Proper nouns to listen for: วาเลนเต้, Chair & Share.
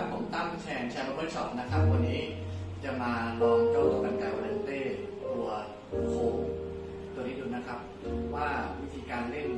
ครับผมตั้มแชนแชร์เวิร์กช็อปนะครับวันนี้จะมาลองเจ้าตัวกันไก่วาเลนเต้ตัวโค้งตัวนี้ดูนะครับว่าวิธีการเล่น